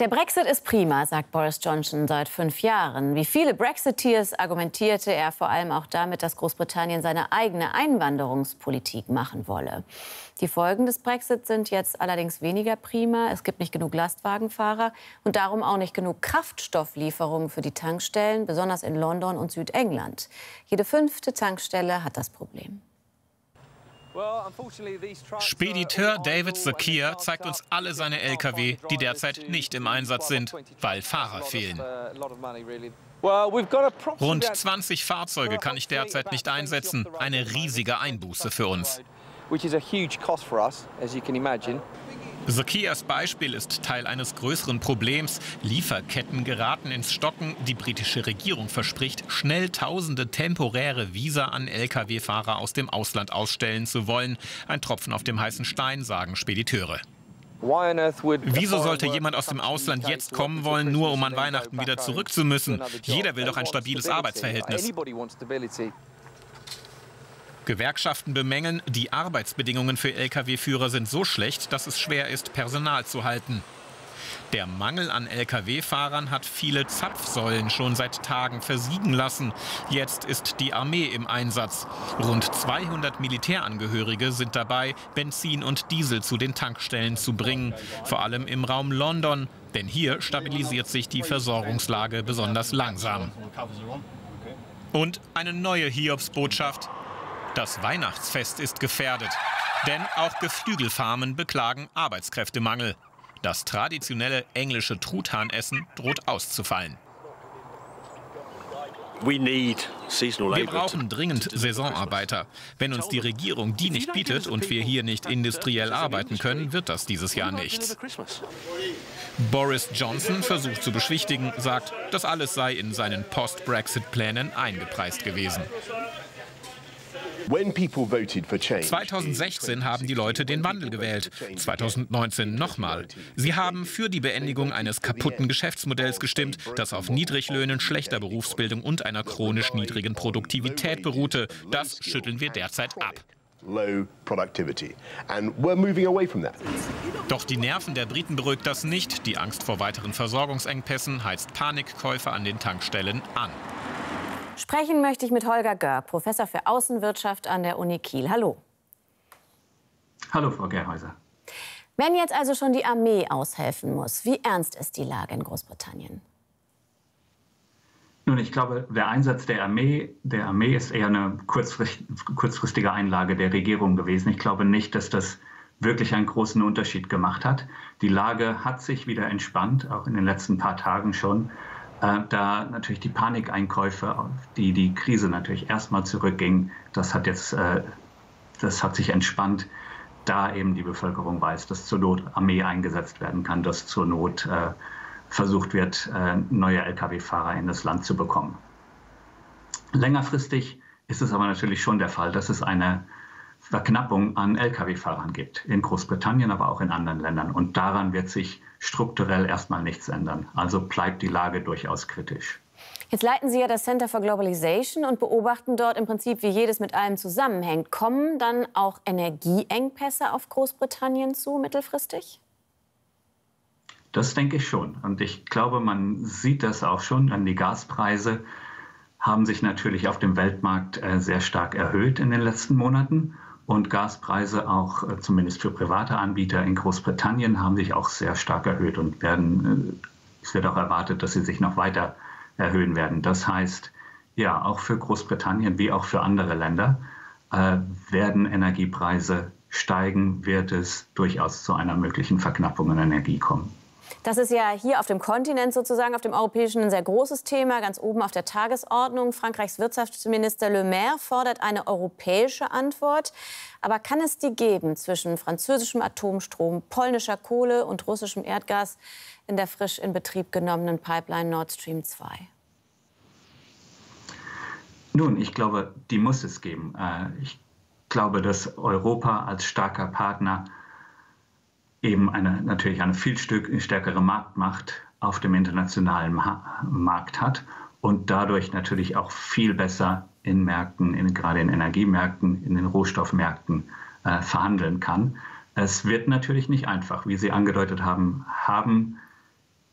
Der Brexit ist prima, sagt Boris Johnson seit 5 Jahren. Wie viele Brexiteers argumentierte er vor allem auch damit, dass Großbritannien seine eigene Einwanderungspolitik machen wolle. Die Folgen des Brexit sind jetzt allerdings weniger prima. Es gibt nicht genug Lastwagenfahrer und darum auch nicht genug Kraftstofflieferungen für die Tankstellen, besonders in London und Südengland. Jede 5. Tankstelle hat das Problem. Spediteur David Zakia zeigt uns alle seine Lkw, die derzeit nicht im Einsatz sind, weil Fahrer fehlen. Rund 20 Fahrzeuge kann ich derzeit nicht einsetzen, eine riesige Einbuße für uns. Zakias Beispiel ist Teil eines größeren Problems. Lieferketten geraten ins Stocken. Die britische Regierung verspricht, schnell tausende temporäre Visa an Lkw-Fahrer aus dem Ausland ausstellen zu wollen. Ein Tropfen auf dem heißen Stein, sagen Spediteure. Wieso sollte jemand aus dem Ausland jetzt kommen wollen, nur um an Weihnachten wieder zurück zu müssen? Jeder will doch ein stabiles Arbeitsverhältnis. Gewerkschaften bemängeln, die Arbeitsbedingungen für Lkw-Führer sind so schlecht, dass es schwer ist, Personal zu halten. Der Mangel an Lkw-Fahrern hat viele Zapfsäulen schon seit Tagen versiegen lassen. Jetzt ist die Armee im Einsatz. Rund 200 Militärangehörige sind dabei, Benzin und Diesel zu den Tankstellen zu bringen. Vor allem im Raum London, denn hier stabilisiert sich die Versorgungslage besonders langsam. Und eine neue Hiobsbotschaft. Das Weihnachtsfest ist gefährdet, denn auch Geflügelfarmen beklagen Arbeitskräftemangel. Das traditionelle englische Truthahnessen droht auszufallen. Wir brauchen dringend Saisonarbeiter. Wenn uns die Regierung die nicht bietet und wir hier nicht industriell arbeiten können, wird das dieses Jahr nichts. Boris Johnson versucht zu beschwichtigen, sagt, das alles sei in seinen Post-Brexit-Plänen eingepreist gewesen. 2016 haben die Leute den Wandel gewählt, 2019 nochmal. Sie haben für die Beendigung eines kaputten Geschäftsmodells gestimmt, das auf Niedriglöhnen, schlechter Berufsbildung und einer chronisch niedrigen Produktivität beruhte. Das schütteln wir derzeit ab. Doch die Nerven der Briten beruhigt das nicht. Die Angst vor weiteren Versorgungsengpässen heizt Panikkäufe an den Tankstellen an. Sprechen möchte ich mit Holger Görr, Professor für Außenwirtschaft an der Uni Kiel. Hallo. Hallo, Frau Gerhäuser. Wenn jetzt also schon die Armee aushelfen muss, wie ernst ist die Lage in Großbritannien? Nun, ich glaube, der Einsatz der Armee ist eher eine kurzfristige Einlage der Regierung gewesen. Ich glaube nicht, dass das wirklich einen großen Unterschied gemacht hat. Die Lage hat sich wieder entspannt, auch in den letzten paar Tagen schon. Da natürlich die Panikeinkäufe, auf die die Krise natürlich erstmal zurückging, das hat sich entspannt, da eben die Bevölkerung weiß, dass zur Not Armee eingesetzt werden kann, dass zur Not versucht wird, neue Lkw-Fahrer in das Land zu bekommen. Längerfristig ist es aber natürlich schon der Fall, dass es eine Verknappung an Lkw-Fahrern gibt, in Großbritannien, aber auch in anderen Ländern. Und daran wird sich strukturell erstmal nichts ändern. Also bleibt die Lage durchaus kritisch. Jetzt leiten Sie ja das Center for Globalization und beobachten dort im Prinzip, wie jedes mit allem zusammenhängt. Kommen dann auch Energieengpässe auf Großbritannien zu mittelfristig? Das denke ich schon. Und ich glaube, man sieht das auch schon an die Gaspreise. Haben sich natürlich auf dem Weltmarkt sehr stark erhöht in den letzten Monaten. Und Gaspreise auch, zumindest für private Anbieter in Großbritannien, haben sich auch sehr stark erhöht und es wird auch erwartet, dass sie sich noch weiter erhöhen werden. Das heißt, ja, auch für Großbritannien wie auch für andere Länder werden Energiepreise steigen, wird es durchaus zu einer möglichen Verknappung an Energie kommen. Das ist ja hier auf dem Kontinent sozusagen, auf dem europäischen, ein sehr großes Thema, ganz oben auf der Tagesordnung. Frankreichs Wirtschaftsminister Le Maire fordert eine europäische Antwort. Aber kann es die geben zwischen französischem Atomstrom, polnischer Kohle und russischem Erdgas in der frisch in Betrieb genommenen Pipeline Nord Stream 2? Nun, ich glaube, die muss es geben. Ich glaube, dass Europa als starker Partner eben natürlich eine viel stärkere Marktmacht auf dem internationalen Markt hat und dadurch natürlich auch viel besser in Märkten, gerade in Energiemärkten, in den Rohstoffmärkten verhandeln kann. Es wird natürlich nicht einfach. Wie Sie angedeutet haben, haben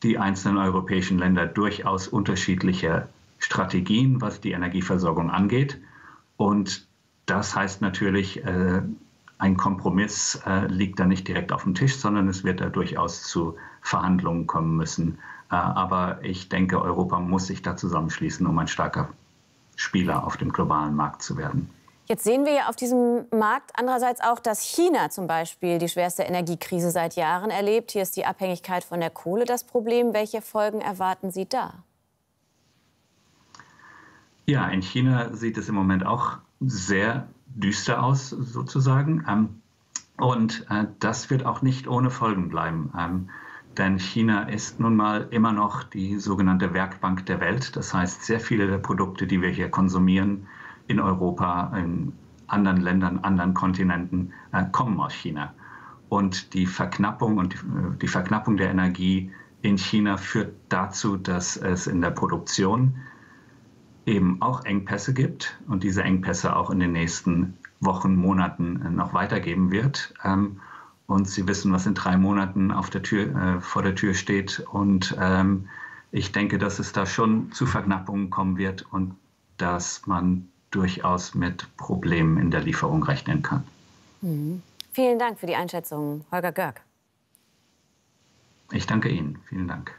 die einzelnen europäischen Länder durchaus unterschiedliche Strategien, was die Energieversorgung angeht. Und das heißt natürlich, ein Kompromiss liegt da nicht direkt auf dem Tisch, sondern es wird da durchaus zu Verhandlungen kommen müssen. Aber ich denke, Europa muss sich da zusammenschließen, um ein starker Spieler auf dem globalen Markt zu werden. Jetzt sehen wir ja auf diesem Markt andererseits auch, dass China zum Beispiel die schwerste Energiekrise seit Jahren erlebt. Hier ist die Abhängigkeit von der Kohle das Problem. Welche Folgen erwarten Sie da? Ja, in China sieht es im Moment auch sehr düster aus, sozusagen. Und das wird auch nicht ohne Folgen bleiben. Denn China ist nun mal immer noch die sogenannte Werkbank der Welt. Das heißt, sehr viele der Produkte, die wir hier konsumieren, in Europa, in anderen Ländern, anderen Kontinenten, kommen aus China. Und die Verknappung der Energie in China führt dazu, dass es in der Produktion eben auch Engpässe gibt und diese Engpässe auch in den nächsten Wochen, Monaten noch weitergeben wird. Und Sie wissen, was in 3 Monaten vor der Tür steht. Und ich denke, dass es da schon zu Verknappungen kommen wird und dass man durchaus mit Problemen in der Lieferung rechnen kann. Mhm. Vielen Dank für die Einschätzung, Holger Görg. Ich danke Ihnen. Vielen Dank.